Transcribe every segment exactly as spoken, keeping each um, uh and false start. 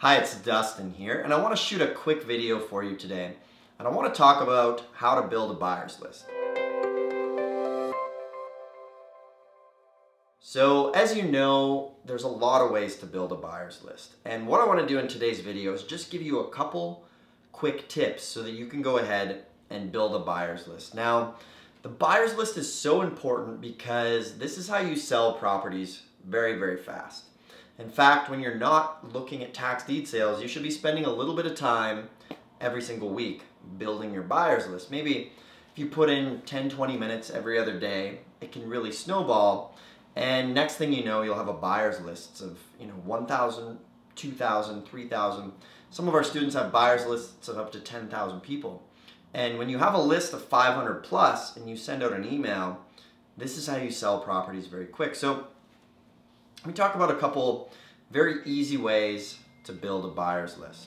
Hi, it's Dustin here, and I want to shoot a quick video for you today, and I want to talk about how to build a buyer's list. So as you know, there's a lot of ways to build a buyer's list, and what I want to do in today's video is just give you a couple quick tips so that you can go ahead and build a buyer's list. Now, the buyer's list is so important because this is how you sell properties very, very fast. In fact, when you're not looking at tax deed sales, you should be spending a little bit of time every single week building your buyer's list. Maybe if you put in ten, twenty minutes every other day, it can really snowball. And next thing you know, you'll have a buyer's list of, you know, one thousand, two thousand, three thousand. Some of our students have buyer's lists of up to ten thousand people. And when you have a list of five hundred plus and you send out an email, this is how you sell properties very quick. So let me talk about a couple very easy ways to build a buyer's list.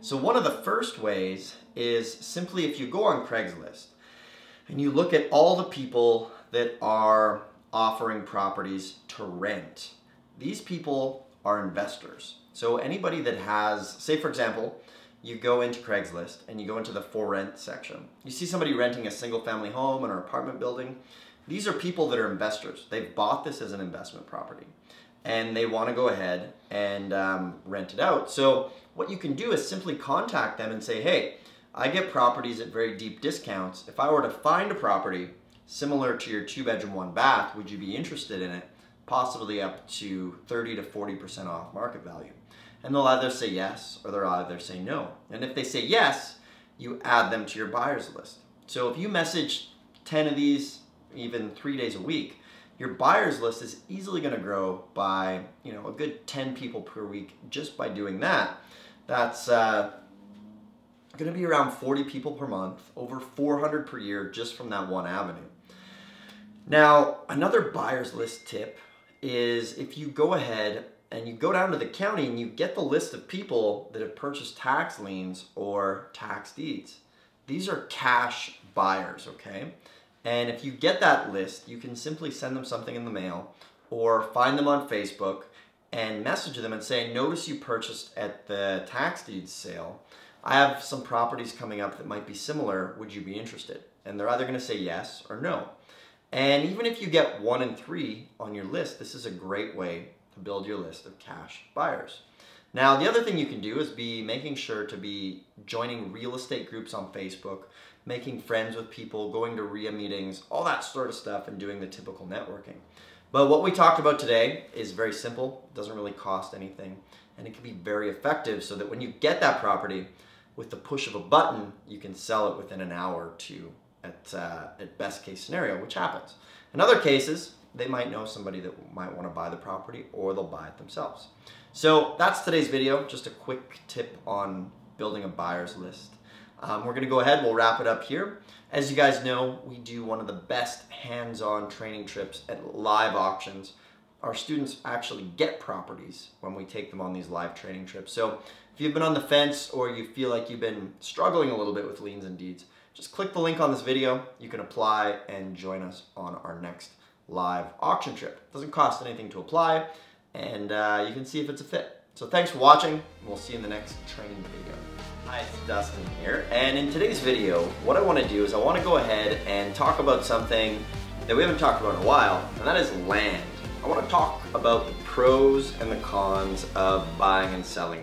So one of the first ways is simply if you go on Craigslist and you look at all the people that are offering properties to rent. These people are investors. So anybody that has, say for example, you go into Craigslist and you go into the for rent section. You see somebody renting a single family home in an apartment building. These are people that are investors. They've bought this as an investment property, and they want to go ahead and um, rent it out. So what you can do is simply contact them and say, hey, I get properties at very deep discounts. If I were to find a property similar to your two bedroom, one bath, would you be interested in it? Possibly up to thirty to forty percent off market value. And they'll either say yes, or they'll either say no. And if they say yes, you add them to your buyer's list. So if you message ten of these, even three days a week, your buyer's list is easily going to grow by, you know, a good ten people per week just by doing that. That's uh, going to be around forty people per month, over four hundred per year just from that one avenue. Now, another buyer's list tip is if you go ahead and you go down to the county and you get the list of people that have purchased tax liens or tax deeds. These are cash buyers, okay? And if you get that list, you can simply send them something in the mail or find them on Facebook and message them and say, notice you purchased at the tax deeds sale. I have some properties coming up that might be similar. Would you be interested? And they're either going to say yes or no. And even if you get one in three on your list, this is a great way to build your list of cash buyers. Now, the other thing you can do is be making sure to be joining real estate groups on Facebook, making friends with people, going to R I A meetings, all that sort of stuff, and doing the typical networking. But what we talked about today is very simple, doesn't really cost anything, and it can be very effective so that when you get that property, with the push of a button, you can sell it within an hour or two at, uh, at best case scenario, which happens. In other cases, they might know somebody that might want to buy the property, or they'll buy it themselves. So that's today's video, just a quick tip on building a buyer's list. Um, we're going to go ahead, we'll wrap it up here. As you guys know, we do one of the best hands-on training trips at live auctions. Our students actually get properties when we take them on these live training trips. So if you've been on the fence or you feel like you've been struggling a little bit with liens and deeds, just click the link on this video. You can apply and join us on our next live auction trip. It doesn't cost anything to apply, and uh, you can see if it's a fit. So thanks for watching. We'll see you in the next training video. Hi, it's Dustin here, and in today's video, what I want to do is I want to go ahead and talk about something that we haven't talked about in a while, and that is land. I want to talk about the pros and the cons of buying and selling